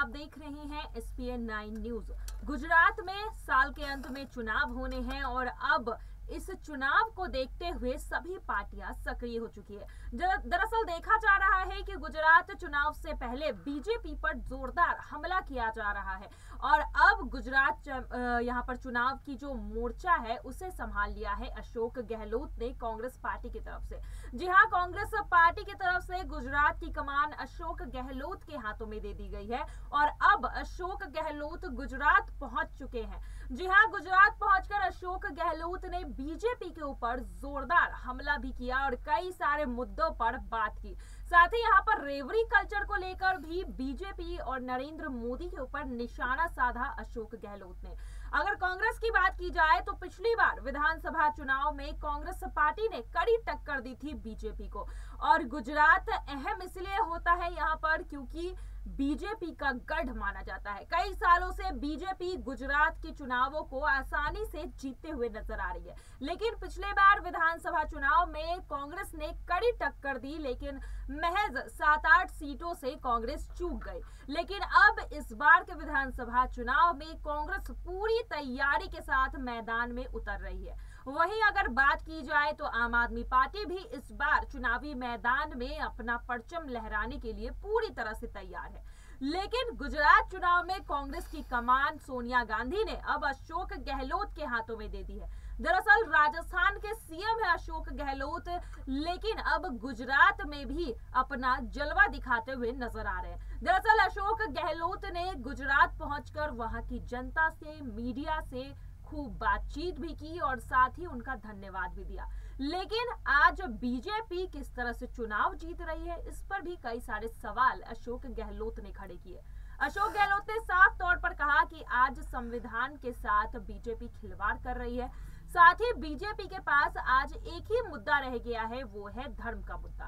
आप देख रहे हैं SPN9 न्यूज़। गुजरात में साल के अंत में चुनाव होने हैं और अब इस चुनाव को देखते हुए सभी पार्टियां सक्रिय हो चुकी है। दरअसल देखा जा रहा है कि गुजरात चुनाव से पहले बीजेपी पर जोरदार हमला किया जा रहा है और अब गुजरात यहां पर चुनाव की जो मोर्चा है उसे संभाल लिया है अशोक गहलोत ने कांग्रेस पार्टी की तरफ से। जी हां, कांग्रेस पार्टी की तरफ से गुजरात की कमान अशोक गहलोत के हाथों में दे दी गई है और अब अशोक गहलोत गुजरात पहुंच चुके हैं। जी हां, गुजरात पहुंचकर अशोक गहलोत ने बीजेपी के ऊपर जोरदार हमला भी किया और कई सारे मुद्दों पर बात की। साथ ही यहाँ पर रेवरी कल्चर को लेकर भी बीजेपी और नरेंद्र मोदी के ऊपर निशाना साधा अशोक गहलोत ने। अगर कांग्रेस की बात की जाए तो पिछली बार विधानसभा चुनाव में कांग्रेस पार्टी ने कड़ी टक्कर दी थी बीजेपी को और गुजरात अहम इसलिए होता है यहाँ पर क्योंकि बीजेपी का गढ़ माना जाता है। कई सालों से बीजेपी गुजरात के चुनावों को आसानी से जीतते हुए नजर आ रही है, लेकिन पिछले बार विधानसभा चुनाव में कांग्रेस ने कड़ी टक्कर दी, लेकिन महज 7-8 सीटों से कांग्रेस चूक गई। लेकिन अब इस बार के विधानसभा चुनाव में कांग्रेस पूरी तैयारी के साथ मैदान में उतर रही है। वहीं अगर बात की जाए तो आम आदमी पार्टी भी इस बार चुनावी मैदान में अपना परचम लहराने के लिए पूरी तरह से तैयार है, लेकिन गुजरात चुनाव में कांग्रेस की कमान सोनिया गांधी ने अब अशोक गहलोत के हाथों में दे दी है। दरअसल राजस्थान के सीएम है अशोक गहलोत, लेकिन अब गुजरात में भी अपना जलवा दिखाते हुए नजर आ रहे हैं। दरअसल अशोक गहलोत ने गुजरात पहुंचकर वहां की जनता से, मीडिया से खूब बातचीत भी की और साथ ही उनका धन्यवाद भी दिया। लेकिन आज बीजेपी किस तरह से चुनाव जीत रही है इस पर भी कई सारे सवाल अशोक गहलोत ने खड़े किए। अशोक गहलोत ने साफ तौर पर कहा कि आज संविधान के साथ बीजेपी खिलवाड़ कर रही है। साथ ही बीजेपी के पास आज एक ही मुद्दा रह गया है, वो है धर्म का मुद्दा।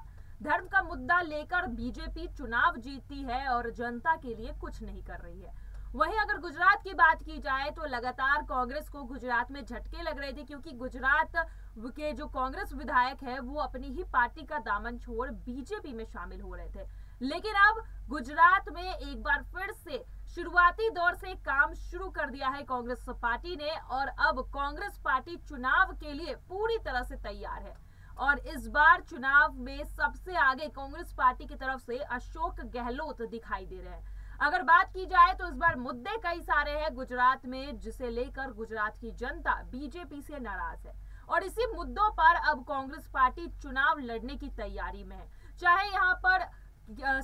धर्म का मुद्दा लेकर बीजेपी चुनाव जीतती है और जनता के लिए कुछ नहीं कर रही है। वहीं अगर गुजरात की बात की जाए तो लगातार कांग्रेस को गुजरात में झटके लग रहे थे, क्योंकि गुजरात के जो कांग्रेस विधायक है वो अपनी ही पार्टी का दामन छोड़ बीजेपी में शामिल हो रहे थे। लेकिन अब गुजरात में एक बार फिर से शुरुआती दौर से काम शुरू कर दिया है कांग्रेस पार्टी ने और अब कांग्रेस पार्टी चुनाव के लिए पूरी तरह से तैयार है और इस बार चुनाव में सबसे आगे कांग्रेस पार्टी की तरफ से अशोक गहलोत दिखाई दे रहे हैं। अगर बात की जाए तो इस बार मुद्दे कई सारे हैं गुजरात में, जिसे लेकर गुजरात की जनता बीजेपी से नाराज है और इसी मुद्दों पर अब कांग्रेस पार्टी चुनाव लड़ने की तैयारी में है। चाहे यहाँ पर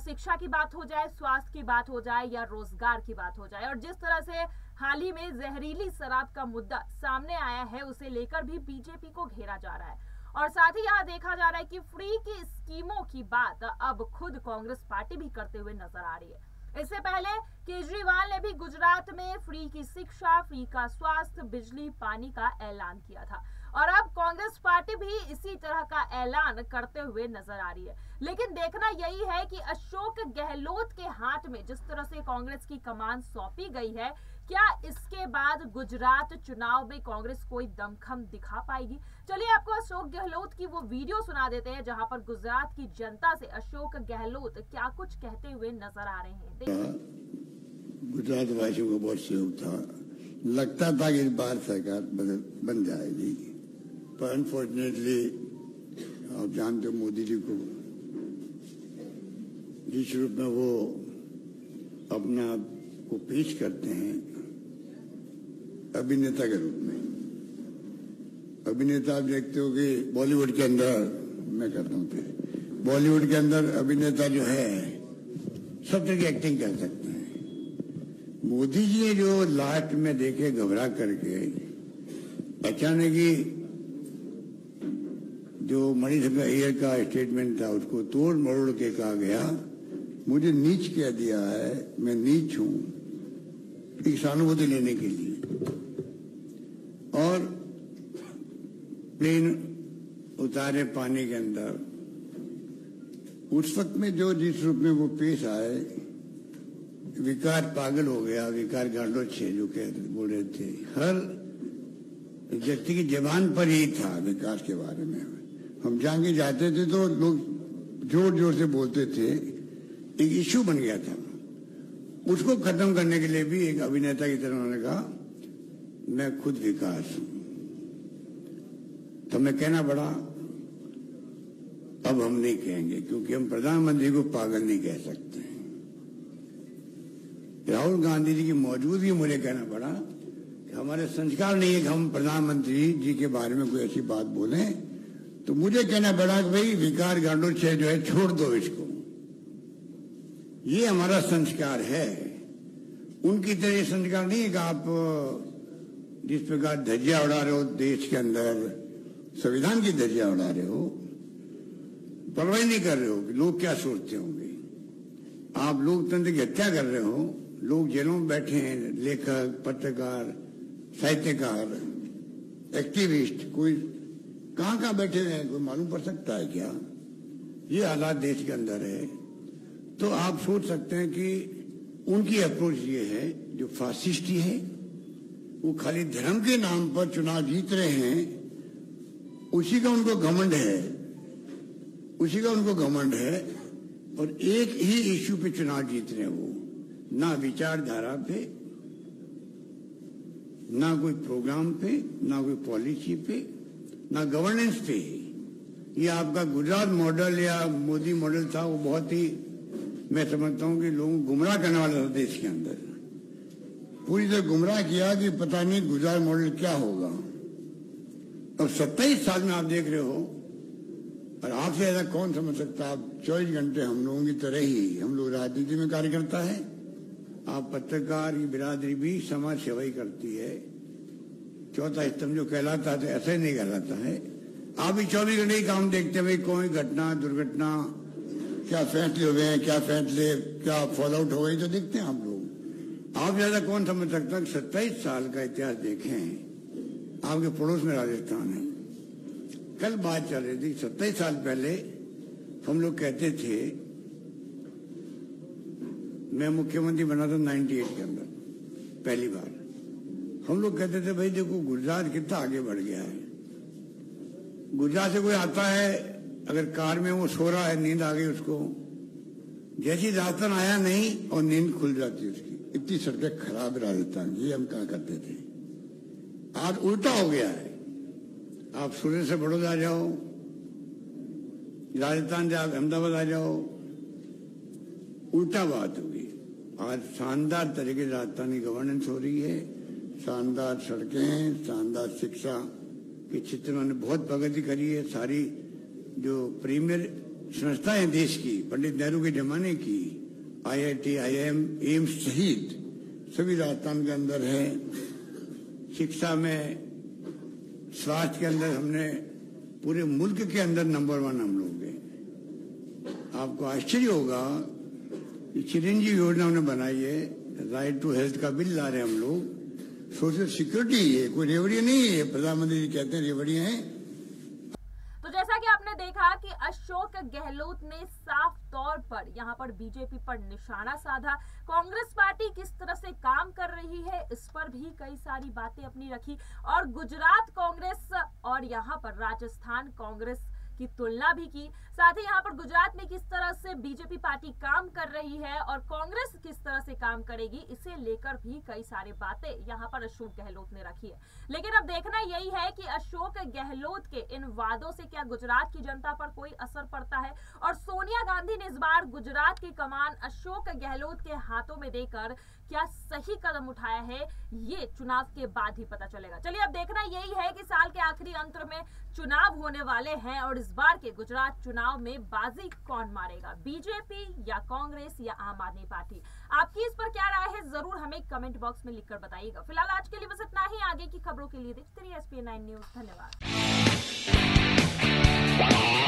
शिक्षा की बात हो जाए, स्वास्थ्य की बात हो जाए या रोजगार की बात हो जाए, और जिस तरह से हाल ही में जहरीली शराब का मुद्दा सामने आया है उसे लेकर भी बीजेपी को घेरा जा रहा है। और साथ ही यहाँ देखा जा रहा है कि फ्री की स्कीमों की बात अब खुद कांग्रेस पार्टी भी करते हुए नजर आ रही है। इससे पहले केजरीवाल ने भी गुजरात में फ्री की शिक्षा, फ्री का स्वास्थ्य, बिजली, पानी का ऐलान किया था और अब कांग्रेस पार्टी भी इसी तरह का ऐलान करते हुए नजर आ रही है। लेकिन देखना यही है कि अशोक गहलोत के हाथ में जिस तरह से कांग्रेस की कमान सौंपी गई है, क्या इसके बाद गुजरात चुनाव में कांग्रेस कोई दमखम दिखा पाएगी। चलिए आपको अशोक गहलोत की वो वीडियो सुना देते हैं जहां पर गुजरात की जनता से अशोक गहलोत क्या कुछ कहते हुए नजर आ रहे हैं। गुजरात वासियों को बहुत सहयोग था, लगता था कि बार सरकार बन जाएगी, पर अनफॉर्चुनेटली आप जानते हो मोदी जी को जिस रूप में वो अपने आप को पेश करते हैं अभिनेता के रूप में। अभिनेता आप देखते हो कि बॉलीवुड के अंदर, मैं करता हूँ बॉलीवुड के अंदर अभिनेता जो है सब तरह की एक्टिंग कर सकते हैं। मोदी जी ने जो लास्ट में देखे घबरा करके अचानक ही जो मणिसभा अय्यर का स्टेटमेंट था उसको तोड़ मरोड़ के कहा गया, मुझे नीच कह दिया है, मैं नीच हूँ, एक सहानुभूति लेने के लिए। और प्लेन उतारे पानी के अंदर उस वक्त में जो जिस रूप में वो पेश आए, विकार पागल हो गया, विकार गहलोत से जो कह बोल रहे थे, हर व्यक्ति की जबान पर ही था विकास के बारे में। हम जाके जाते थे तो लोग जोर जोर से बोलते थे, एक इश्यू बन गया था। उसको खत्म करने के लिए भी एक अभिनेता की तरह उन्होंने कहा मैं खुद विकास हूं। तो मैं कहना पड़ा अब हम नहीं कहेंगे क्योंकि हम प्रधानमंत्री को पागल नहीं कह सकते हैं। राहुल गांधी जी की मौजूदगी मुझे कहना पड़ा कि हमारे संस्कार नहीं है कि हम प्रधानमंत्री जी के बारे में कोई ऐसी बात बोलें, तो मुझे कहना पड़ा कि भाई विकार गांडोचे जो है छोड़ दो इसको, ये हमारा संस्कार है। उनकी तरह ये संस्कार नहीं है कि आप जिस प्रकार धज्जियां उड़ा रहे हो देश के अंदर, संविधान की धज्जियां उड़ा रहे हो, परवाह नहीं कर रहे हो कि लोग क्या सोचते होंगे। आप लोकतंत्र की हत्या कर रहे हो। लोग जेलों में बैठे हैं, लेखक, पत्रकार, साहित्यकार, एक्टिविस्ट, कोई कहाँ कहाँ बैठे हैं, कोई मालूम पड़ सकता है क्या? ये हालात देश के अंदर है। तो आप सोच सकते हैं कि उनकी अप्रोच ये है जो फासिस्टी है, वो खाली धर्म के नाम पर चुनाव जीत रहे हैं, उसी का उनको घमंड है, उसी का उनको घमंड है, और एक ही इश्यू पे चुनाव जीत रहे हैं वो, ना विचारधारा पे, ना कोई प्रोग्राम पे, ना कोई पॉलिसी पे, ना गवर्नेंस पे। ये आपका गुजरात मॉडल या मोदी मॉडल था, वो बहुत ही मैं समझता हूं कि लोगों को गुमराह करने वाला था। देश के अंदर पूरी तरह गुमराह किया कि पता नहीं गुजरात मॉडल क्या होगा। अब 27 साल में आप देख रहे हो, और आपसे ऐसा कौन समझ सकता है? आप 24 घंटे हम लोगों की तरह ही, हम लोग राजनीति में कार्यकर्ता है, आप पत्रकार की बिरादरी भी समाज सेवा ही करती है। चौथा स्तंभ जो कहलाता है, तो ऐसा ही नहीं कहलाता है। आप भी 24 घंटे ही काम देखते हैं, कोई घटना दुर्घटना, क्या फैसले हुए हैं, क्या फैसले, क्या फॉल आउट हो गई, तो देखते हैं आप लोग। आप ज्यादा कौन समझ सकता है? 27 साल का इतिहास देखें। आपके पड़ोस में राजस्थान है। कल बात चल रही थी, 27 साल पहले हम लोग कहते थे, मैं मुख्यमंत्री बना था 98 के अंदर पहली बार, हम लोग कहते थे भाई देखो गुजरात कितना आगे बढ़ गया है। गुजरात से कोई आता है, अगर कार में वो सो रहा है, नींद आ गई उसको, जैसी राजस्थान आया नहीं और नींद खुल जाती है उसकी। इतनी सड़कें खराब राजस्थान, ये हम कहा करते थे। आज उल्टा हो गया है। आप सूरत से बड़ौदा आ जाओ, राजस्थान से आप अहमदाबाद आ जाओ, उल्टा बात होगी। आज शानदार तरीके से राजस्थान की गवर्नेंस हो रही है, शानदार सड़कें, शानदार शिक्षा के क्षेत्र में बहुत प्रगति करी है। सारी जो प्रीमियर संस्थाएं देश की, पंडित नेहरू के जमाने की, IIT, IIM, एम्स सहित सभी राजस्थान के अंदर है। शिक्षा में, स्वास्थ्य के अंदर हमने पूरे मुल्क के अंदर नंबर 1 हम लोग हैं। आपको आश्चर्य होगा कि चिरंजीव योजना हमने बनाई है, राइट टू हेल्थ का बिल ला रहे हैं हम लोग। सोशल सिक्योरिटी है, कोई रेवड़िया नहीं है। प्रधानमंत्री जी कहते हैं रेवड़िया है। देखा कि अशोक गहलोत ने साफ तौर पर यहाँ पर बीजेपी पर निशाना साधा। कांग्रेस पार्टी किस तरह से काम कर रही है इस पर भी कई सारी बातें अपनी रखी, और गुजरात कांग्रेस और यहाँ पर राजस्थान कांग्रेस की तुलना भी की। साथ ही यहाँ पर गुजरात में किस तरह से बीजेपी पार्टी काम कर रही है और कांग्रेस किस तरह से काम करेगी, इसे लेकर भी कई सारे बातें यहाँ पर अशोक गहलोत ने रखी है। लेकिन अब देखना यही है कि अशोक गहलोत के इन वादों से क्या गुजरात की जनता पर कोई असर पड़ता है, और सोनिया गांधी ने इस बार गुजरात की कमान अशोक गहलोत के हाथों में देकर क्या सही कदम उठाया है, ये चुनाव के बाद ही पता चलेगा। चलिए अब देखना यही है कि साल के आखिरी अंत में चुनाव होने वाले हैं, और इस बार के गुजरात चुनाव में बाजी कौन मारेगा, बीजेपी या कांग्रेस या आम आदमी पार्टी। आपकी इस पर क्या राय है जरूर हमें कमेंट बॉक्स में लिखकर बताइएगा। फिलहाल आज के लिए बस इतना ही। आगे की खबरों के लिए देखते रहिए SPN9 न्यूज़। धन्यवाद।